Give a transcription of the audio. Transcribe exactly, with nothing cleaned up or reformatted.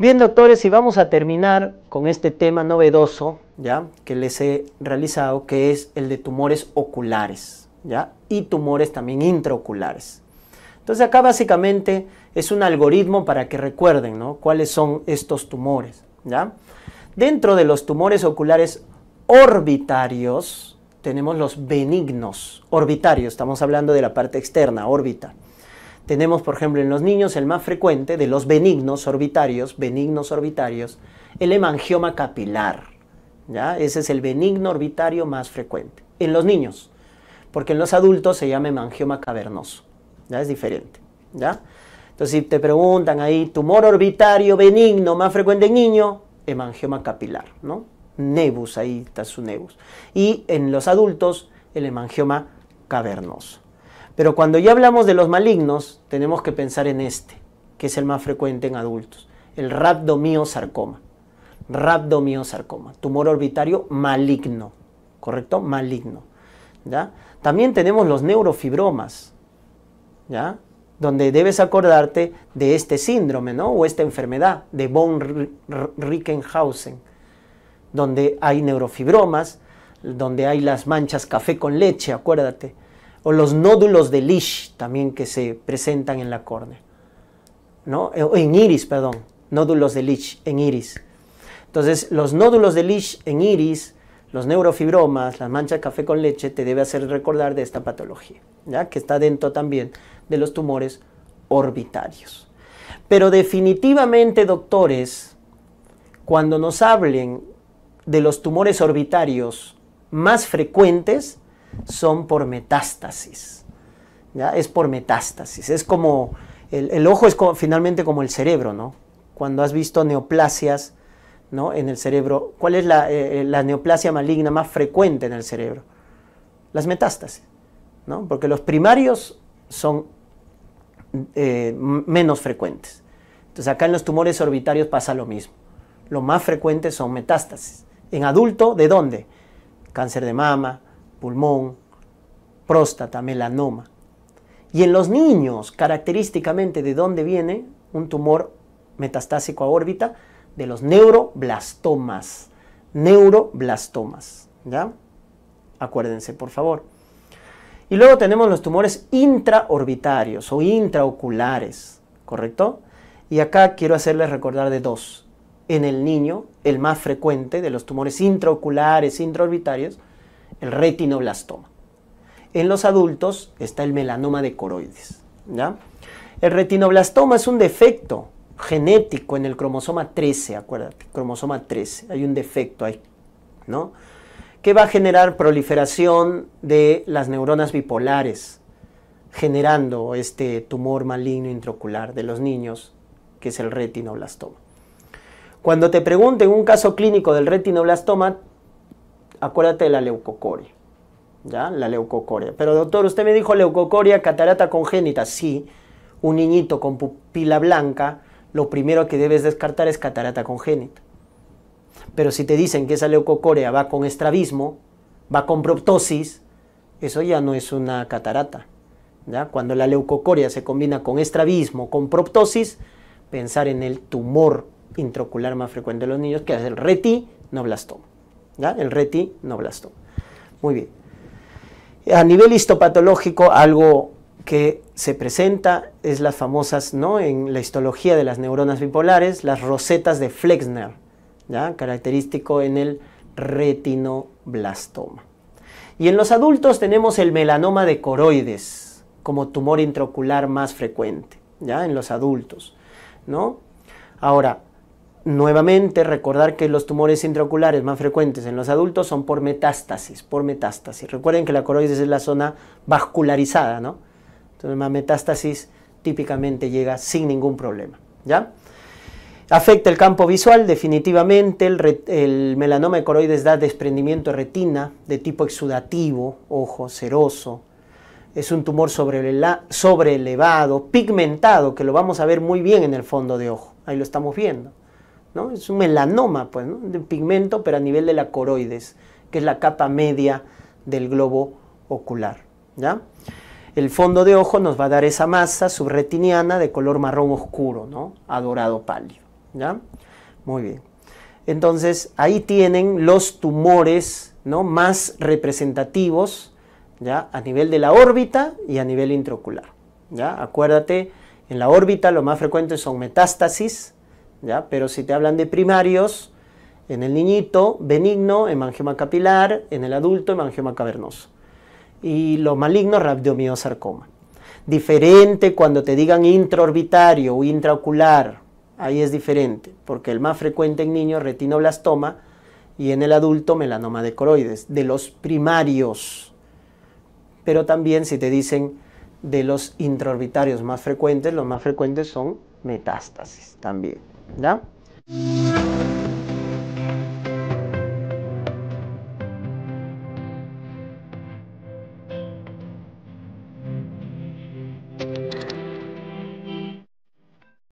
Bien, doctores, y vamos a terminar con este tema novedoso, ¿ya?, que les he realizado, que es el de tumores oculares, ¿ya?, y tumores también intraoculares. Entonces acá básicamente es un algoritmo para que recuerden, ¿no?, cuáles son estos tumores, ¿ya? Dentro de los tumores oculares orbitarios tenemos los benignos. Orbitarios, estamos hablando de la parte externa, órbita. Tenemos, por ejemplo, en los niños el más frecuente de los benignos orbitarios, benignos orbitarios, el hemangioma capilar, ¿ya? Ese es el benigno orbitario más frecuente en los niños, porque en los adultos se llama hemangioma cavernoso, ¿ya? Es diferente, ¿ya? Entonces, si te preguntan ahí, tumor orbitario benigno más frecuente en niño, hemangioma capilar, ¿no? Nevus, ahí está su nevus. Y en los adultos, el hemangioma cavernoso. Pero cuando ya hablamos de los malignos, tenemos que pensar en este, que es el más frecuente en adultos, el rhabdomiossarcoma. Rhabdomiossarcoma, tumor orbitario maligno, ¿correcto? Maligno, ¿ya? También tenemos los neurofibromas, ¿ya?, donde debes acordarte de este síndrome, ¿no?, o esta enfermedad de von Recklinghausen, donde hay neurofibromas, donde hay las manchas café con leche, acuérdate, o los nódulos de Lisch también que se presentan en la córnea, ¿no?, en iris, perdón, nódulos de Lisch en iris. Entonces, los nódulos de Lisch en iris, los neurofibromas, las manchas café con leche, te debe hacer recordar de esta patología, ¿ya?, que está dentro también de los tumores orbitarios. Pero definitivamente, doctores, cuando nos hablen de los tumores orbitarios más frecuentes, son por metástasis, ¿ya? Es por metástasis. Es como, el, el ojo es como, finalmente como el cerebro, ¿no? Cuando has visto neoplasias, ¿no?, en el cerebro, ¿cuál es la, eh, la neoplasia maligna más frecuente en el cerebro? Las metástasis, ¿no? Porque los primarios son eh, menos frecuentes. Entonces acá en los tumores orbitarios pasa lo mismo. Lo más frecuente son metástasis. En adulto, ¿de dónde? Cáncer de mama, pulmón, próstata, melanoma. Y en los niños, característicamente, ¿de dónde viene un tumor metastásico a órbita? De los neuroblastomas. Neuroblastomas, ¿ya? Acuérdense, por favor. Y luego tenemos los tumores intraorbitarios o intraoculares, ¿correcto? Y acá quiero hacerles recordar de dos. En el niño, el más frecuente de los tumores intraoculares, intraorbitarios, el retinoblastoma. En los adultos está el melanoma de coroides, ¿ya? El retinoblastoma es un defecto genético en el cromosoma trece, acuérdate, cromosoma trece, hay un defecto ahí, ¿no?, que va a generar proliferación de las neuronas bipolares, generando este tumor maligno intraocular de los niños, que es el retinoblastoma. Cuando te pregunten un caso clínico del retinoblastoma, acuérdate de la leucocoria, ¿ya? La leucocoria. Pero doctor, usted me dijo leucocoria, catarata congénita. Sí, un niñito con pupila blanca, lo primero que debes descartar es catarata congénita. Pero si te dicen que esa leucocoria va con estrabismo, va con proptosis, eso ya no es una catarata, ¿ya? Cuando la leucocoria se combina con estrabismo, con proptosis, pensar en el tumor intraocular más frecuente de los niños, que es el retinoblastoma. ¿Ya? El retinoblastoma. Muy bien. A nivel histopatológico, algo que se presenta es las famosas, ¿no?, en la histología de las neuronas bipolares, las rosetas de Flexner, ¿ya?, característico en el retinoblastoma. Y en los adultos tenemos el melanoma de coroides como tumor intraocular más frecuente, ¿ya?, en los adultos, ¿no? Ahora, nuevamente, recordar que los tumores intraoculares más frecuentes en los adultos son por metástasis, por metástasis. Recuerden que la coroides es la zona vascularizada, ¿no? Entonces, la metástasis típicamente llega sin ningún problema, ¿ya? Afecta el campo visual, definitivamente. El, el melanoma de coroides da desprendimiento de retina de tipo exudativo, ojo, ceroso. Es un tumor sobreelevado, pigmentado, que lo vamos a ver muy bien en el fondo de ojo. Ahí lo estamos viendo, ¿no? Es un melanoma, pues, ¿no?, de pigmento, pero a nivel de la coroides, que es la capa media del globo ocular, ¿ya? El fondo de ojo nos va a dar esa masa subretiniana de color marrón oscuro, ¿no?, a dorado pálido, ¿Ya? Muy bien. Entonces, ahí tienen los tumores, ¿no?, más representativos, ¿ya?, a nivel de la órbita y a nivel intraocular, ¿ya? Acuérdate, en la órbita lo más frecuente son metástasis, ¿ya?, pero si te hablan de primarios, en el niñito, benigno, hemangioma capilar, en el adulto, hemangioma cavernoso. Y lo maligno, rabdomiocarcinoma. Diferente cuando te digan intraorbitario o intraocular, ahí es diferente, porque el más frecuente en niños es retinoblastoma y en el adulto melanoma de coroides, de los primarios. Pero también si te dicen de los intraorbitarios más frecuentes, los más frecuentes son metástasis también, ¿ya?